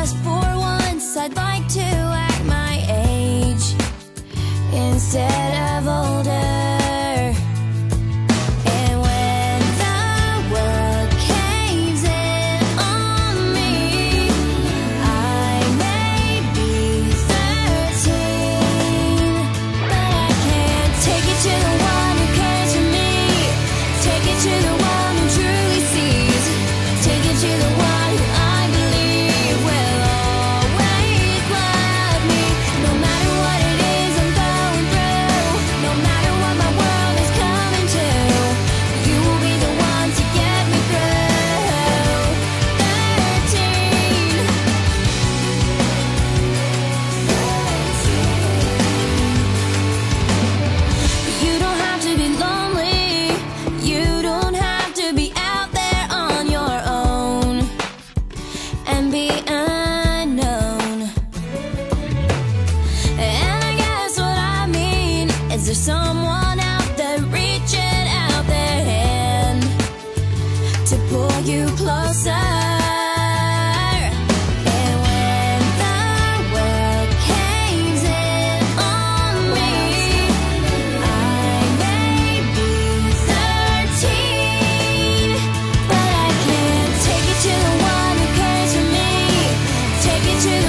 Just for once, I'd like to act my age instead of older. There's someone out there reaching out their hand to pull you closer. Take it to the